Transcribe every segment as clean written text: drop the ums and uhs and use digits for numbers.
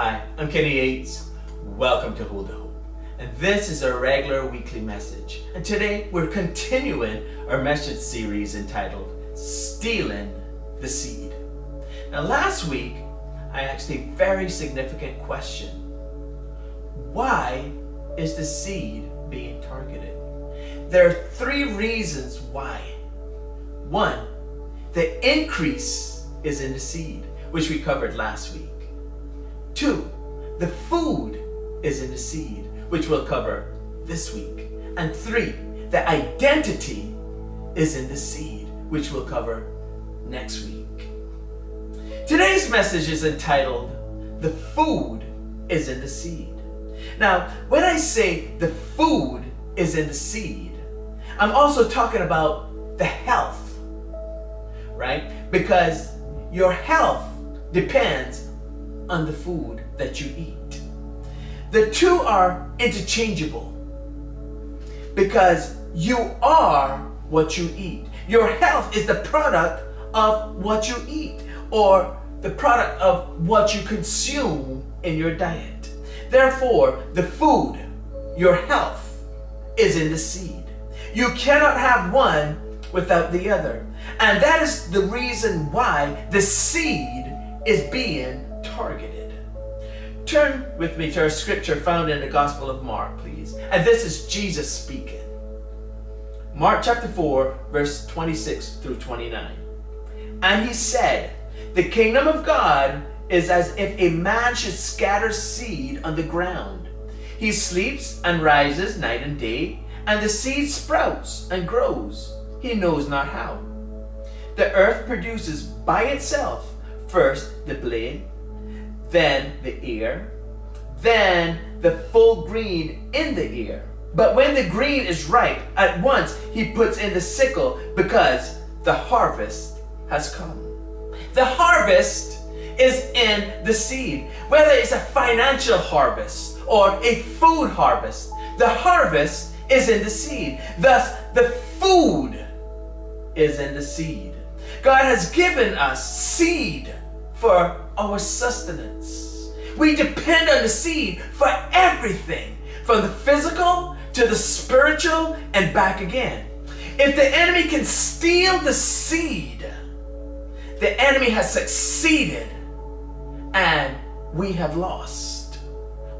Hi, I'm Kenny Yates. Welcome to Hold to Hope. And this is our regular weekly message. And today we're continuing our message series entitled Stealing the Seed. Now last week I asked a very significant question. Why is the seed being targeted? There are three reasons why. One, the increase is in the seed, which we covered last week. Two, the food is in the seed, which we'll cover this week. And three, the identity is in the seed, which we'll cover next week. Today's message is entitled, The Food is in the Seed. Now, when I say the food is in the seed, I'm also talking about the health, right? Because your health depends on the food that you eat. The two are interchangeable because you are what you eat. Your health is the product of what you eat or the product of what you consume in your diet. Therefore, the food, your health, is in the seed. You cannot have one without the other. And that is the reason why the seed is being targeted. Turn with me to our scripture found in the Gospel of Mark, please. And this is Jesus speaking. Mark chapter 4, verse 26 through 29. And he said, "The kingdom of God is as if a man should scatter seed on the ground. He sleeps and rises night and day, and the seed sprouts and grows. He knows not how. The earth produces by itself first the blade, then the ear, then the full green in the ear. But when the green is ripe, at once he puts in the sickle, because the harvest has come." The harvest is in the seed. Whether it's a financial harvest or a food harvest, the harvest is in the seed. Thus, the food is in the seed. God has given us seed for our sustenance. We depend on the seed for everything, from the physical to the spiritual and back again. If the enemy can steal the seed, the enemy has succeeded and we have lost.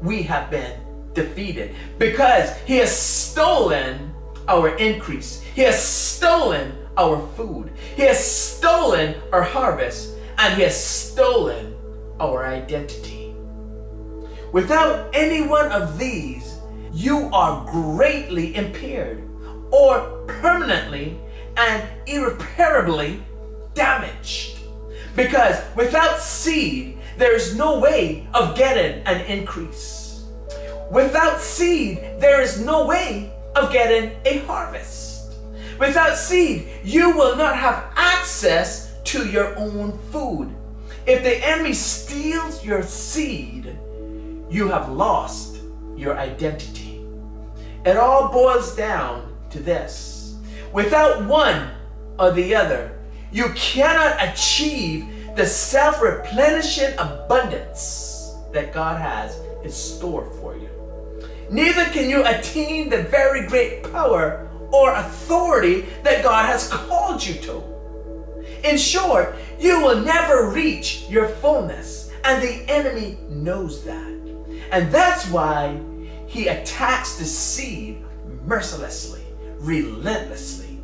We have been defeated because he has stolen our increase. He has stolen our food. He has stolen our harvest, and he has stolen our identity. Without any one of these, you are greatly impaired or permanently and irreparably damaged. Because without seed, there is no way of getting an increase. Without seed, there is no way of getting a harvest. Without seed, you will not have access to your own food. If the enemy steals your seed, you have lost your identity. It all boils down to this. Without one or the other, you cannot achieve the self-replenishing abundance that God has in store for you. Neither can you attain the very great power or authority that God has called you to. In short, you will never reach your fullness, and the enemy knows that. And that's why he attacks the seed mercilessly, relentlessly.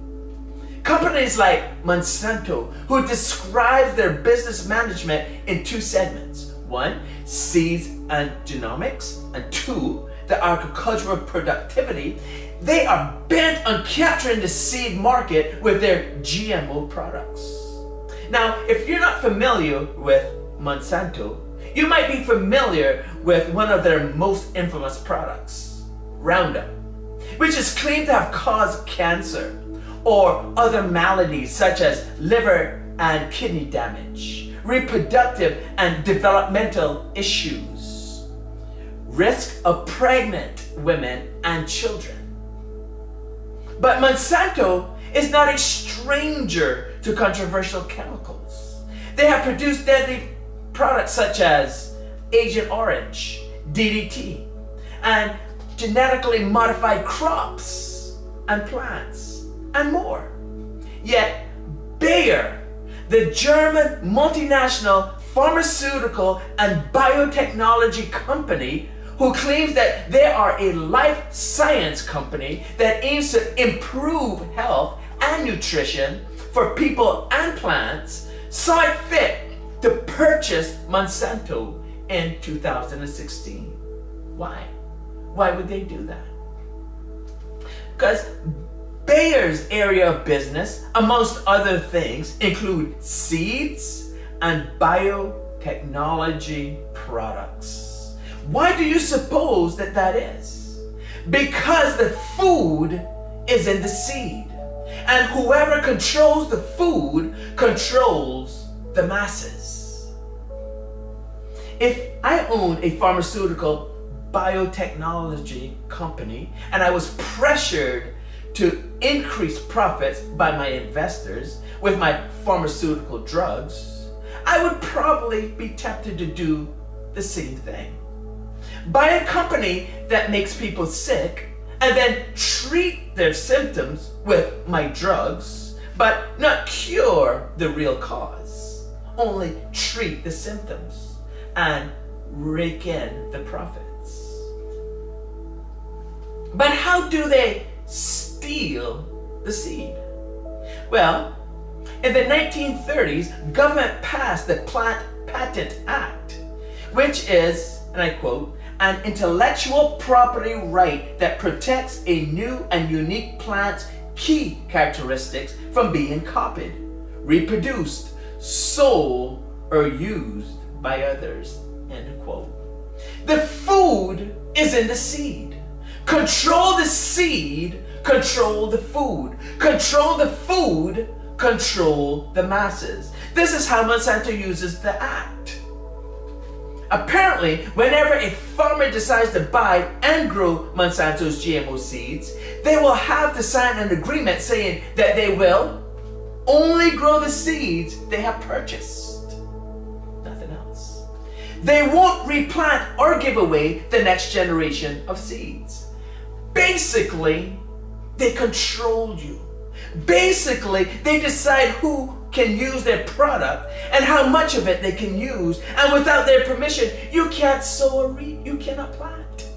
Companies like Monsanto, who describe their business management in two segments: one, seeds and genomics, and two, the agricultural productivity. They are bent on capturing the seed market with their GMO products. Now, if you're not familiar with Monsanto, you might be familiar with one of their most infamous products, Roundup, which is claimed to have caused cancer or other maladies such as liver and kidney damage, reproductive and developmental issues, risk of pregnant women and children. But Monsanto is not a stranger to controversial chemicals. They have produced deadly products such as Agent Orange, DDT, and genetically modified crops and plants, and more. Yet Bayer, the German multinational pharmaceutical and biotechnology company, who claims that they are a life science company that aims to improve health and nutrition for people and plants, saw it fit to purchase Monsanto in 2016. Why? Why would they do that? Because Bayer's area of business, amongst other things, include seeds and biotechnology products. Why do you suppose that that is? Because the food is in the seed, and whoever controls the food controls the masses. If I owned a pharmaceutical biotechnology company and I was pressured to increase profits by my investors with my pharmaceutical drugs, I would probably be tempted to do the same thing. Buy a company that makes people sick and then treat their symptoms with my drugs, but not cure the real cause. Only treat the symptoms and rake in the profits. But how do they steal the seed? Well, in the 1930s, government passed the Plant Patent Act, which is, and I quote, an intellectual property right that protects a new and unique plant's key characteristics from being copied, reproduced, sold, or used by others, end quote. The food is in the seed. Control the seed, control the food. Control the food, control the masses. This is how Monsanto uses the act. Apparently, whenever a farmer decides to buy and grow Monsanto's GMO seeds, they will have to sign an agreement saying that they will only grow the seeds they have purchased, nothing else. They won't replant or give away the next generation of seeds. Basically, they control you. Basically, they decide who can use their product and how much of it they can use, and without their permission, you can't sow or reap, you cannot plant.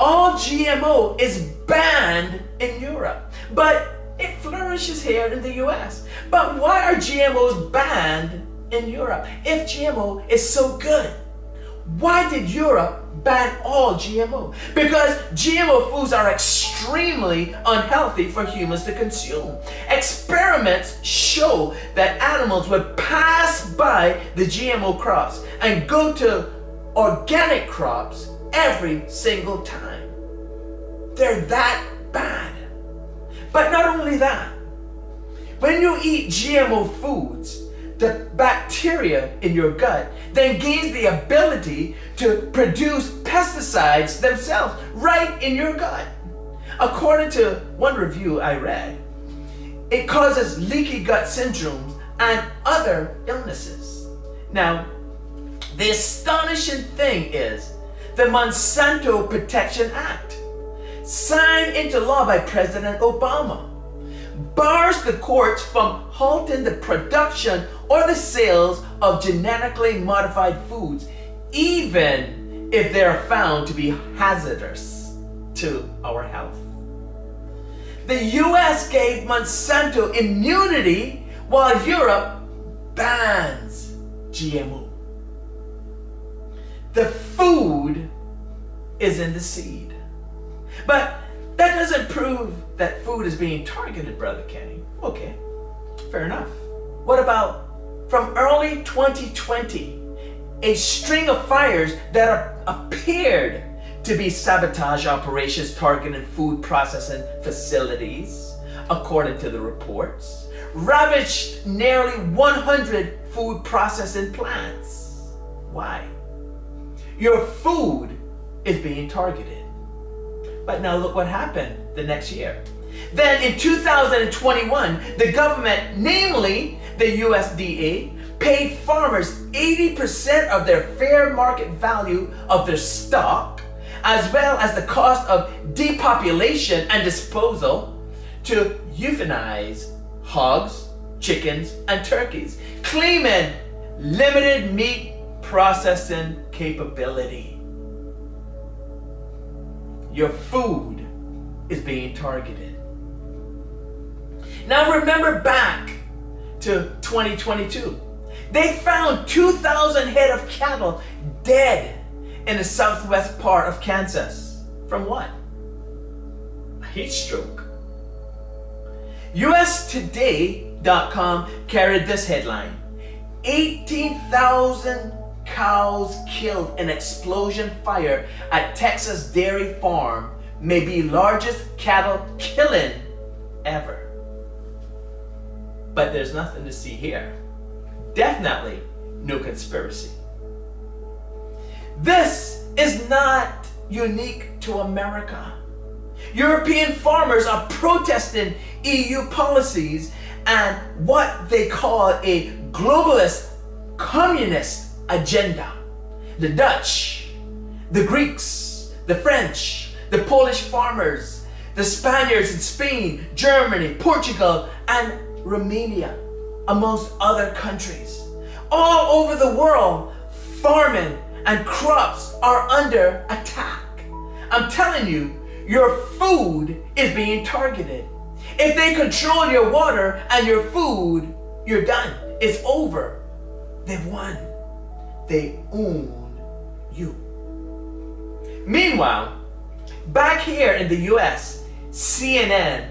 All GMO is banned in Europe, but it flourishes here in the US. But why are GMOs banned in Europe? If GMO is so good, why did Europe ban all GMO? Because GMO foods are extremely unhealthy for humans to consume. Experiments show that animals would pass by the GMO crops and go to organic crops every single time. They're that bad. But not only that, when you eat GMO foods, the bacteria in your gut then gains the ability to produce pesticides themselves right in your gut. According to one review I read, it causes leaky gut syndromes and other illnesses. Now, the astonishing thing is the Monsanto Protection Act, signed into law by President Obama, bars the courts from halting the production or the sales of genetically modified foods, even if they are found to be hazardous to our health. The US gave Monsanto immunity while Europe bans GMO. The food is in the seed. But that doesn't prove that food is being targeted, Brother Kenny. Okay, fair enough. What about from early 2020, a string of fires that appeared to be sabotage operations targeting food processing facilities, according to the reports, ravaged nearly 100 food processing plants. Why? Your food is being targeted. But now look what happened the next year. Then in 2021, the government, namely the USDA, paid farmers 80% of their fair market value of their stock, as well as the cost of depopulation and disposal, to euthanize hogs, chickens, and turkeys, claiming limited meat processing capability. Your food is being targeted. Now remember back to 2022. They found 2,000 head of cattle dead in the southwest part of Kansas. From what? A heat stroke. USToday.com carried this headline: 18,000 cows killed in explosion fire at Texas dairy farm may be largest cattle killing ever. But there's nothing to see here. Definitely no conspiracy. This is not unique to America. European farmers are protesting EU policies and what they call a globalist communist agenda. The Dutch, the Greeks, the French, the Polish farmers, the Spaniards in Spain, Germany, Portugal, and Romania, amongst other countries. All over the world, farming and crops are under attack. I'm telling you, your food is being targeted. If they control your water and your food, you're done. It's over. They've won. They own you. Meanwhile, back here in the US, CNN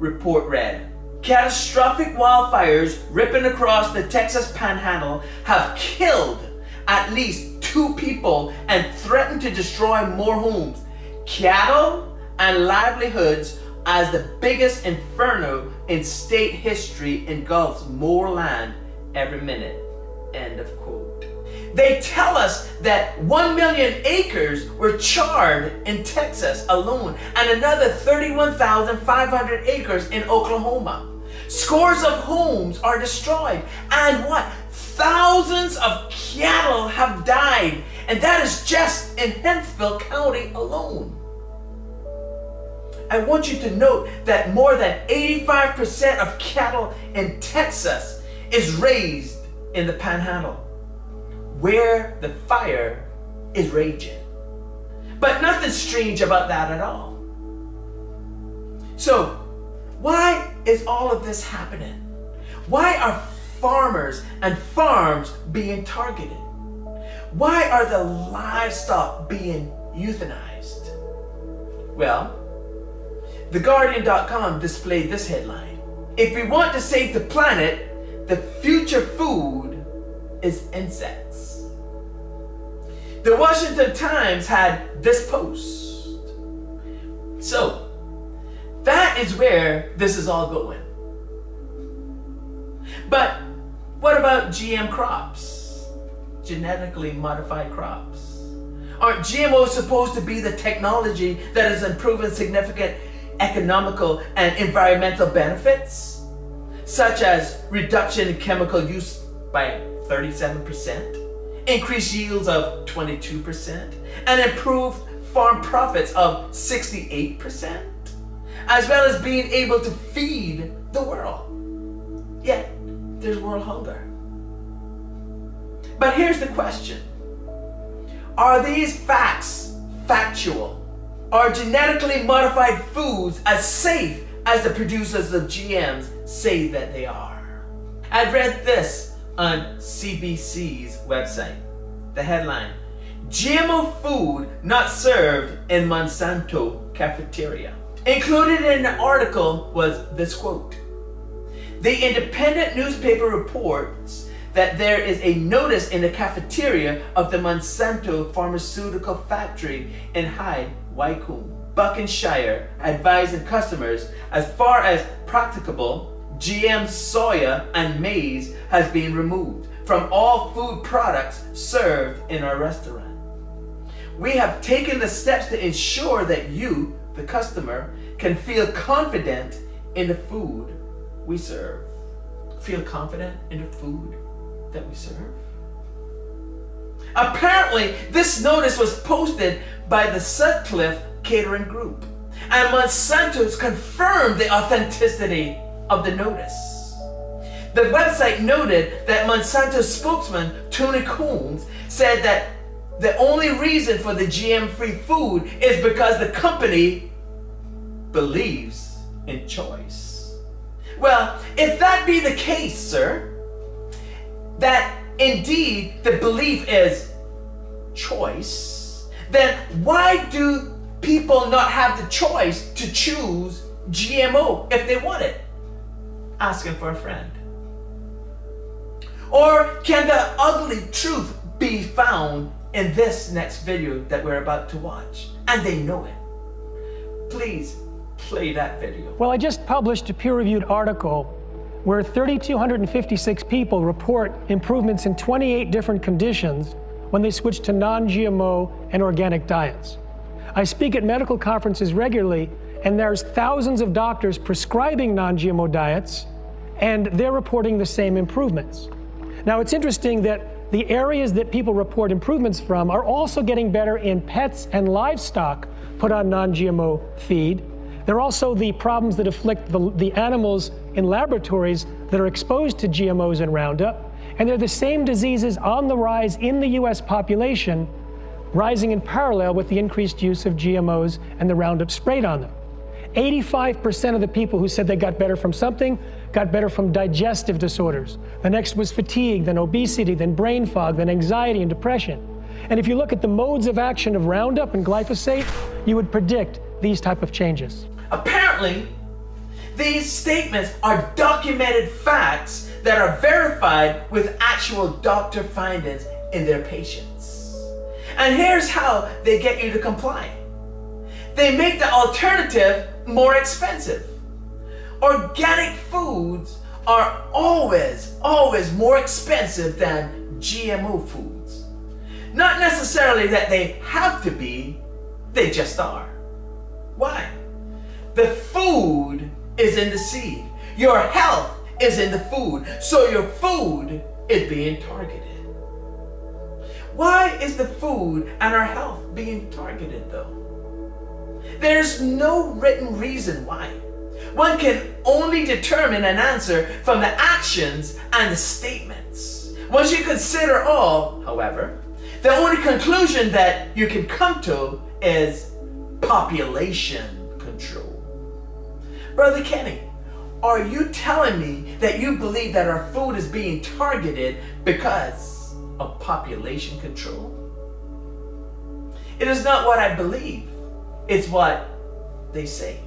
report read, catastrophic wildfires ripping across the Texas panhandle have killed at least 2 people and threatened to destroy more homes, cattle, and livelihoods as the biggest inferno in state history engulfs more land every minute. End of quote. They tell us that 1 million acres were charred in Texas alone and another 31,500 acres in Oklahoma. Scores of homes are destroyed and what? Thousands of cattle have died, and that is just in Hemphill County alone. I want you to note that more than 85% of cattle in Texas is raised in the Panhandle, where the fire is raging. But nothing strange about that at all. So why is all of this happening? Why are farmers and farms being targeted? Why are the livestock being euthanized? Well, theguardian.com displayed this headline: if we want to save the planet, the future food is insects. The Washington Times had this post. So that is where this is all going. But what about GM crops? Genetically modified crops. Aren't GMOs supposed to be the technology that is improving significant economical and environmental benefits, such as reduction in chemical use by 37%, increased yields of 22%, and improved farm profits of 68%, as well as being able to feed the world? Yet there's world hunger. But here's the question: are these facts factual? Are genetically modified foods as safe as the producers of GMs say that they are? I read this on CBC's website. The headline: GMO food not served in Monsanto cafeteria. Included in the article was this quote: the independent newspaper reports that there is a notice in the cafeteria of the Monsanto pharmaceutical factory in Hyde, Wycombe, Buckinghamshire, advising customers as far as practicable, GM soya and maize has been removed from all food products served in our restaurant. We have taken the steps to ensure that you, the customer, can feel confident in the food we serve. Feel confident in the food that we serve? Apparently, this notice was posted by the Sutcliffe Catering Group, and Monsanto's confirmed the authenticity of the notice. The website noted that Monsanto's spokesman, Tony Coons, said that the only reason for the GM-free food is because the company believes in choice. Well, if that be the case, sir, that indeed the belief is choice, then why do people not have the choice to choose GMO if they want it? Asking for a friend. Or can the ugly truth be found in this next video that we're about to watch? And they know it. Please play that video. Well, I just published a peer-reviewed article where 3,256 people report improvements in 28 different conditions when they switch to non-GMO and organic diets. I speak at medical conferences regularly, and there's thousands of doctors prescribing non-GMO diets, and they're reporting the same improvements. Now, it's interesting that the areas that people report improvements from are also getting better in pets and livestock put on non-GMO feed. They're also the problems that afflict the animals in laboratories that are exposed to GMOs and Roundup. And they're the same diseases on the rise in the US population, rising in parallel with the increased use of GMOs and the Roundup sprayed on them. 85% of the people who said they got better from something got better from digestive disorders. The next was fatigue, then obesity, then brain fog, then anxiety and depression. And if you look at the modes of action of Roundup and glyphosate, you would predict these type of changes. Apparently, these statements are documented facts that are verified with actual doctor findings in their patients. And here's how they get you to comply. They make the alternative more expensive. Organic foods are always more expensive than GMO foods. Not necessarily that they have to be, they just are. Why? The food is in the seed. Your health is in the food. So your food is being targeted. Why is the food and our health being targeted though? There's no written reason why. One can only determine an answer from the actions and the statements. Once you consider all, however, the only conclusion that you can come to is population control. Brother Kenny, are you telling me that you believe that our food is being targeted because of population control? It is not what I believe. It's what they say.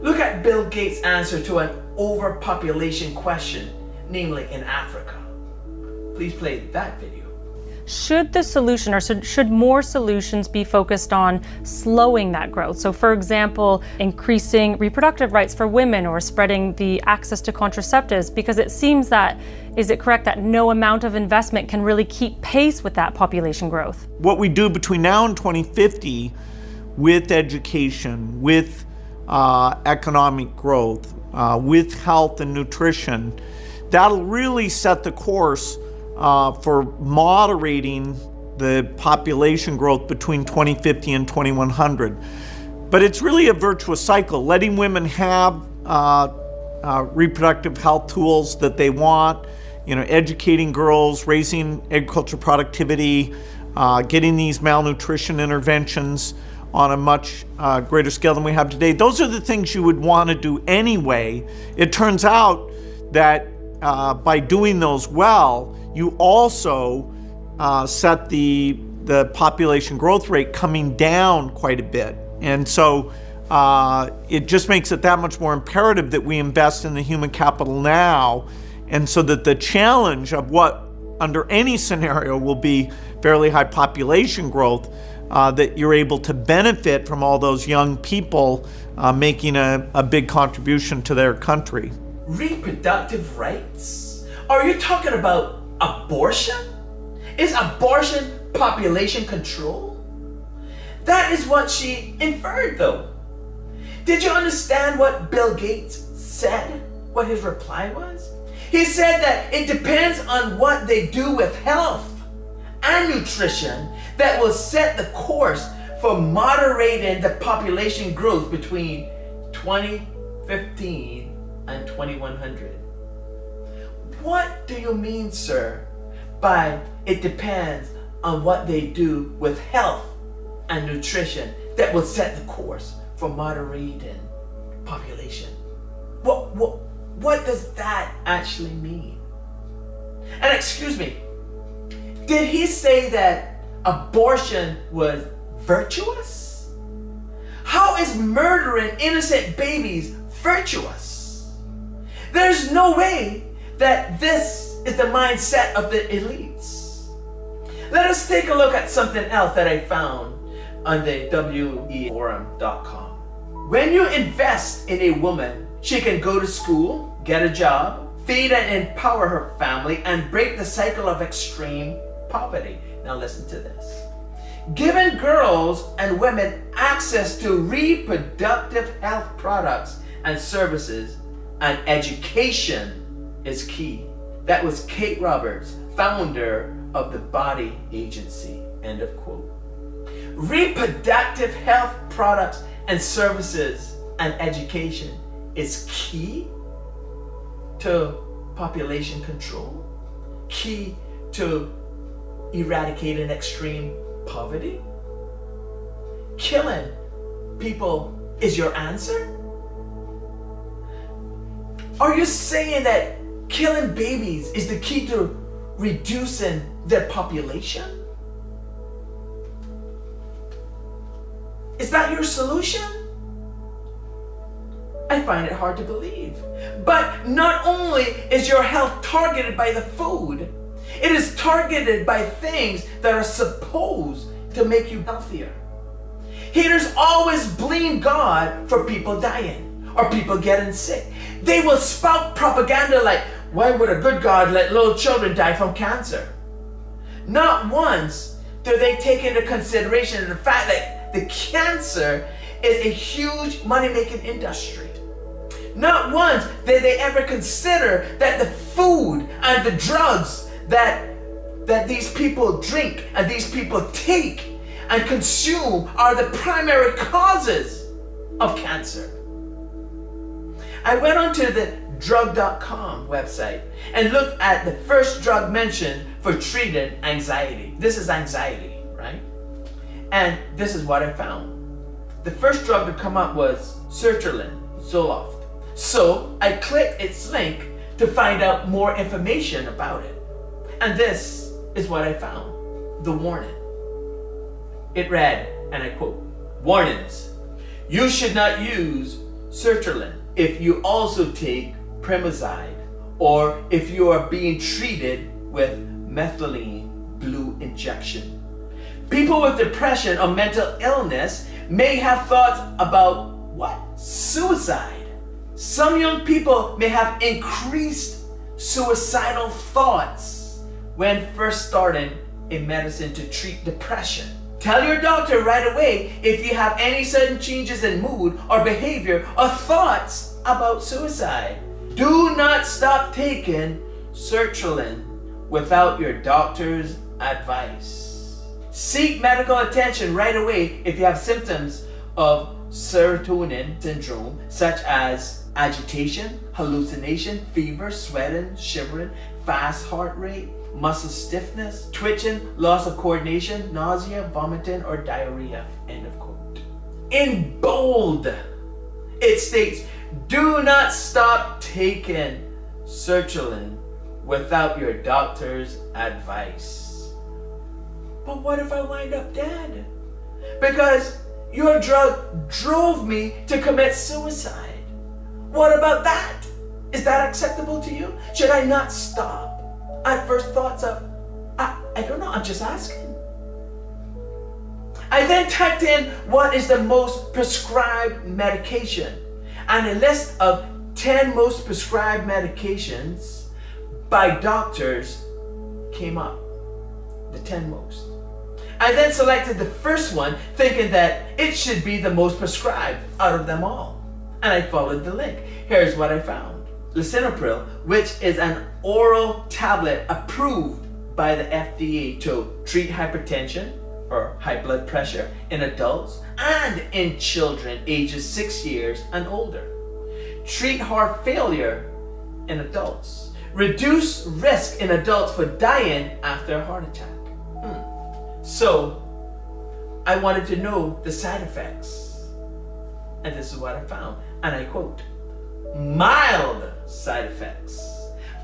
Look at Bill Gates' answer to an overpopulation question, namely in Africa. Please play that video. Should the solution, or should more solutions be focused on slowing that growth? So for example, increasing reproductive rights for women or spreading the access to contraceptives, because it seems that, is it correct that no amount of investment can really keep pace with that population growth? What we do between now and 2050 with education, with economic growth, with health and nutrition, that'll really set the course for moderating the population growth between 2050 and 2100. But it's really a virtuous cycle, letting women have reproductive health tools that they want, you know, educating girls, raising agricultural productivity, getting these malnutrition interventions on a much greater scale than we have today. Those are the things you would want to do anyway. It turns out that by doing those well, you also set the population growth rate coming down quite a bit. And so it just makes it that much more imperative that we invest in the human capital now, and so that the challenge of what under any scenario will be fairly high population growth, that you're able to benefit from all those young people making a big contribution to their country. Reproductive rights? Are you talking about abortion? Is abortion population control? That is what she inferred though. Did you understand what Bill Gates said? What his reply was? He said that it depends on what they do with health and nutrition that will set the course for moderating the population growth between 2015 and 2100. What do you mean, sir, by it depends on what they do with health and nutrition that will set the course for moderating population? What does that actually mean? And excuse me, did he say that abortion was virtuous? How is murdering innocent babies virtuous? There's no way that this is the mindset of the elites. Let us take a look at something else that I found on the weforum.com. When you invest in a woman, she can go to school, get a job, feed and empower her family, and break the cycle of extreme poverty. Now listen to this. Giving girls and women access to reproductive health products and services and education is key. That was Kate Roberts, founder of the Body Agency. End of quote. Reproductive health products and services and education is key to population control, key to eradicating extreme poverty. Killing people is your answer? Are you saying that killing babies is the key to reducing their population? Is that your solution? I find it hard to believe. But not only is your health targeted by the food, it is targeted by things that are supposed to make you healthier. Haters always blame God for people dying or people getting sick. They will spout propaganda like, why would a good God let little children die from cancer? Not once do they take into consideration the fact that the cancer is a huge money-making industry. Not once did they ever consider that the food and the drugs that these people drink and these people take and consume are the primary causes of cancer. I went onto the drug.com website and looked at the first drug mentioned for treating anxiety. This is anxiety, right? And this is what I found. The first drug to come up was Sertraline, Zoloft. So I clicked its link to find out more information about it. And this is what I found, the warning. It read, and I quote, "Warnings, you should not use Sertraline if you also take pimozide or if you are being treated with methylene blue injection. People with depression or mental illness may have thoughts about what? Suicide. Some young people may have increased suicidal thoughts when first starting a medicine to treat depression. Tell your doctor right away if you have any sudden changes in mood or behavior or thoughts about suicide. Do not stop taking Sertraline without your doctor's advice. Seek medical attention right away if you have symptoms of serotonin syndrome, such as agitation, hallucination, fever, sweating, shivering, fast heart rate, muscle stiffness, twitching, loss of coordination, nausea, vomiting, or diarrhea." End of quote. In bold, it states, "Do not stop taking Sertraline without your doctor's advice." But what if I wind up dead? Because your drug drove me to commit suicide. What about that? Is that acceptable to you? Should I not stop at first thoughts of, I don't know, I'm just asking. I then typed in what is the most prescribed medication and a list of 10 most prescribed medications by doctors came up, the 10 most. I then selected the first one thinking that it should be the most prescribed out of them all. And I followed the link. Here's what I found. Lisinopril, which is an oral tablet approved by the FDA to treat hypertension or high blood pressure in adults and in children ages 6 years and older. Treat heart failure in adults. Reduce risk in adults for dying after a heart attack. So I wanted to know the side effects, and this is what I found, and I quote, mild side effects.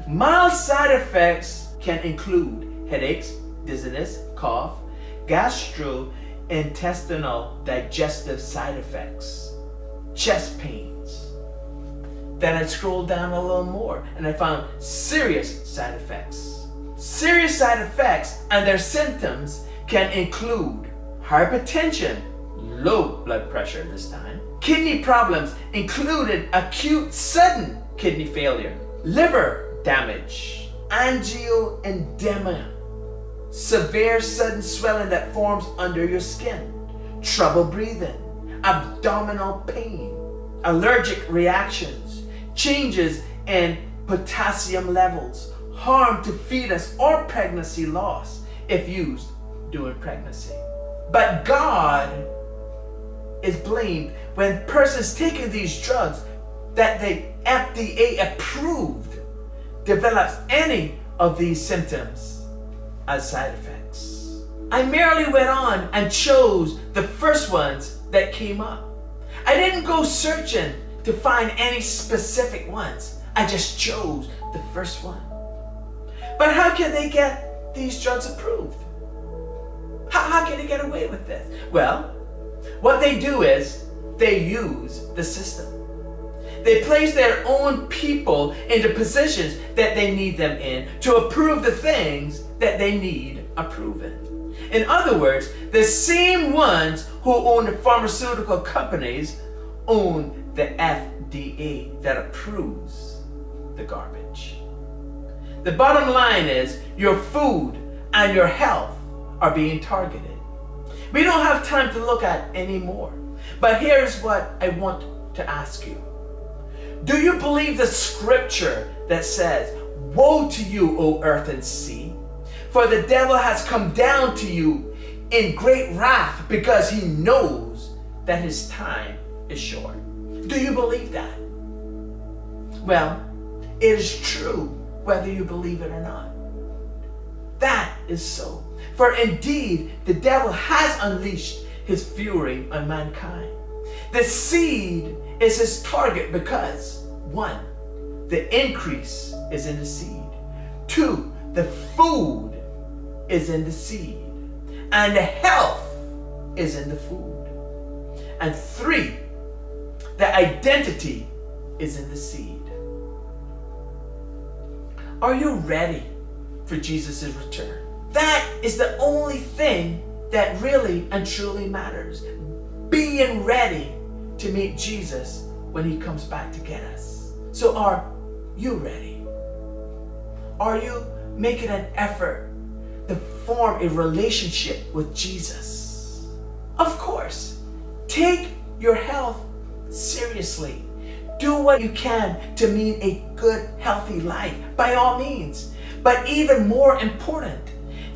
Mild side effects can include headaches, dizziness, cough, gastrointestinal digestive side effects, chest pains. Then I scrolled down a little more and I found serious side effects. Serious side effects and their symptoms can include hypertension, low blood pressure this time, kidney problems including acute sudden kidney failure, liver damage, angioedema, severe sudden swelling that forms under your skin, trouble breathing, abdominal pain, allergic reactions, changes in potassium levels, harm to fetus or pregnancy loss if used during pregnancy. But God is blamed when persons taking these drugs that the FDA approved develops any of these symptoms as side effects. I merely went on and chose the first ones that came up. I didn't go searching to find any specific ones. I just chose the first one. But how can they get these drugs approved? How can they get away with this? Well, what they do is they use the system. They place their own people into positions that they need them in to approve the things that they need approving. In other words, the same ones who own the pharmaceutical companies own the FDA that approves the garbage. The bottom line is your food and your health are being targeted. We don't have time to look at anymore, but here's what I want to ask you. Do you believe the scripture that says, woe to you, O earth and sea, for the devil has come down to you in great wrath because he knows that his time is short? Do you believe that? Well, it is true whether you believe it or not. That is so. For indeed, the devil has unleashed his fury on mankind. The seed is his target because, one, the increase is in the seed. Two, the food is in the seed. And the health is in the food. And three, the identity is in the seed. Are you ready for Jesus' return? That is the only thing that really and truly matters. Being ready to meet Jesus when he comes back to get us. So are you ready? Are you making an effort to form a relationship with Jesus? Of course, take your health seriously. Do what you can to lead a good, healthy life, by all means. But even more important,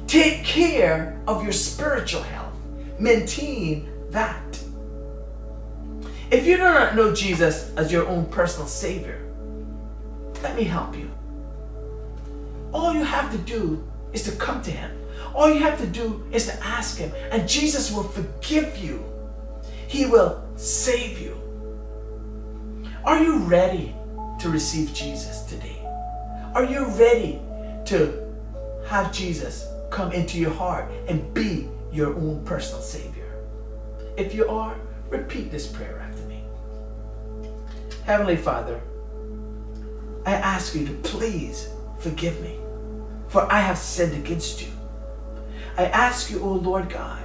take care of your spiritual health. Maintain that. If you do not know Jesus as your own personal Savior, let me help you. All you have to do is to come to Him. All you have to do is to ask Him, and Jesus will forgive you. He will save you. Are you ready to receive Jesus today? Are you ready to have Jesus come into your heart and be your own personal Savior? If you are, repeat this prayer after me. Heavenly Father, I ask you to please forgive me, for I have sinned against you. I ask you, O Lord God,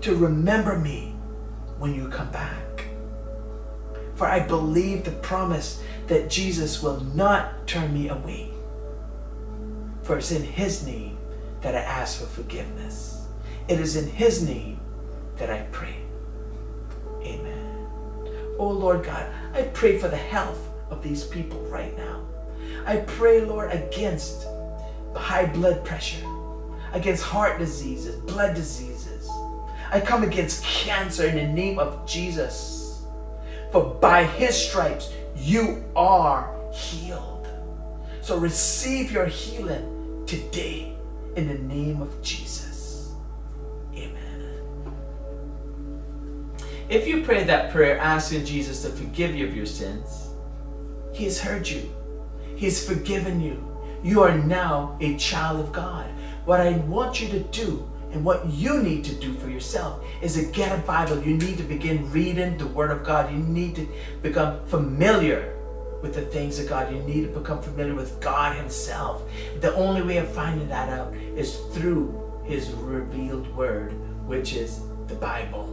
to remember me when you come back. For I believe the promise that Jesus will not turn me away. For it's in His name that I ask for forgiveness. It is in His name that I pray. Amen. Oh Lord God, I pray for the health of these people right now. I pray, Lord, against high blood pressure, against heart diseases, blood diseases. I come against cancer in the name of Jesus. For by his stripes, you are healed. So receive your healing today in the name of Jesus. Amen. If you prayed that prayer asking Jesus to forgive you of your sins, he has heard you. He's forgiven you. You are now a child of God. What I want you to do and what you need to do for yourself is to get a Bible. You need to begin reading the Word of God. You need to become familiar with the things of God. You need to become familiar with God himself. The only way of finding that out is through his revealed Word, which is the Bible.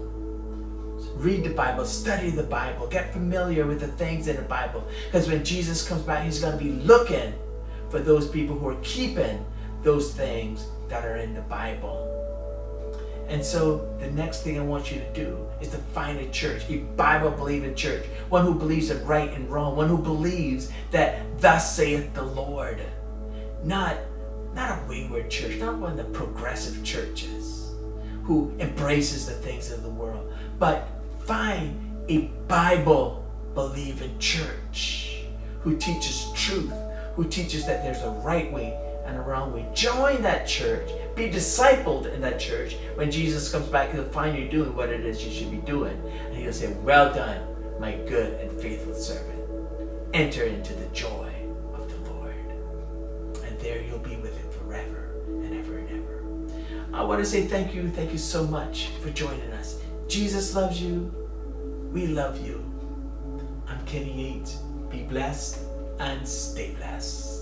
Read the Bible, study the Bible, get familiar with the things in the Bible. Because when Jesus comes back, he's going to be looking for those people who are keeping those things that are in the Bible. And so the next thing I want you to do is to find a church, a Bible-believing church, one who believes in right and wrong, one who believes that thus saith the Lord. Not a wayward church, not one of the progressive churches who embraces the things of the world, but find a Bible-believing church who teaches truth, who teaches that there's a right way and a wrong way. Join that church. Be discipled in that church. When Jesus comes back, he'll find you doing what it is you should be doing. And he'll say, well done, my good and faithful servant. Enter into the joy of the Lord. And there you'll be with him forever and ever and ever. I want to say thank you. Thank you so much for joining us. Jesus loves you. We love you. I'm Kenny Yates. Be blessed and stay blessed.